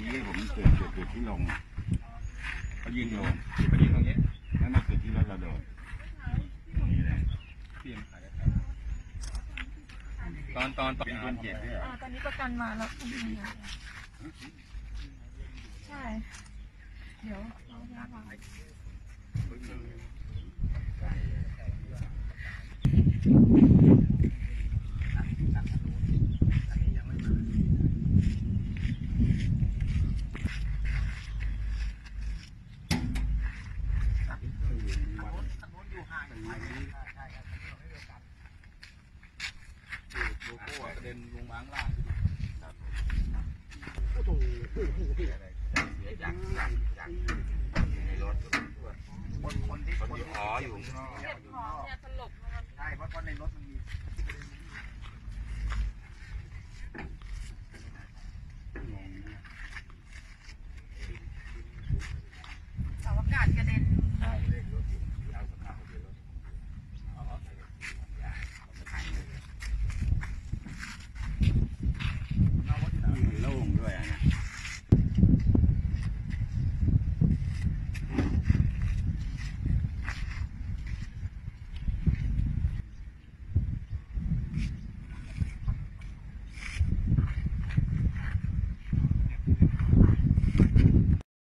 ปีนี้ผมเกิดที่ลงเขายืนอยู่เขายืนตรงนี้นั่นน่ะเกิดที่รถเราโดนนี่แหละเปลี่ยนขายได้ตอนเป็นคนเจ็บเนี่ยตอนนี้ประกันมาแล้วใช่เดี๋ยวเราจะวางคนที่อ๋ออยู่เจ็บคอเนี่ยสลบใช่เพราะในรถมัน